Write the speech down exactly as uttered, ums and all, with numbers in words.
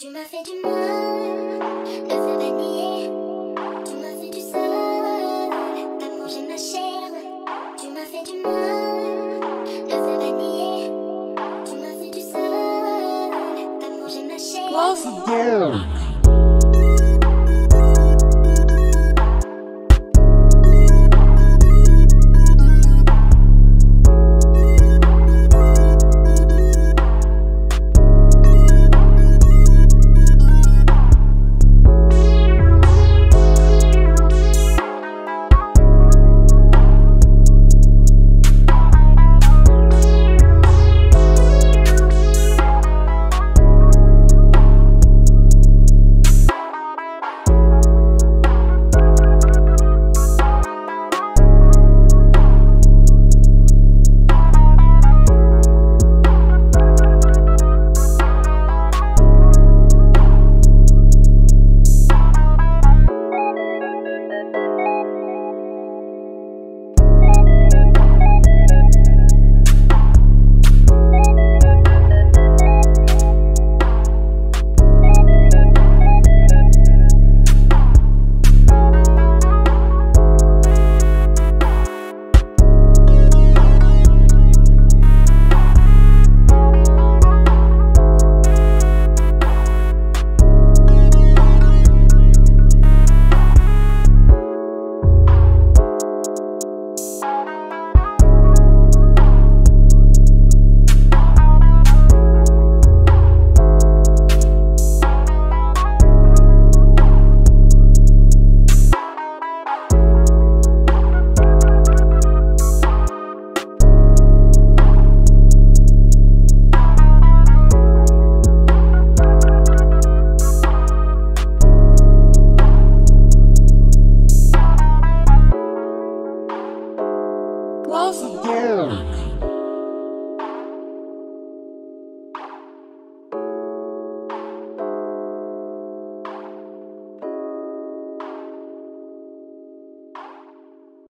Tu m'as fait du mal, ne veux pas nier. Tu m'as fait du sale, t'as mangé ma chair. Tu m'as fait du mal, ne veux pas nier. Tu m'as fait du sale, t'as mangé ma chair.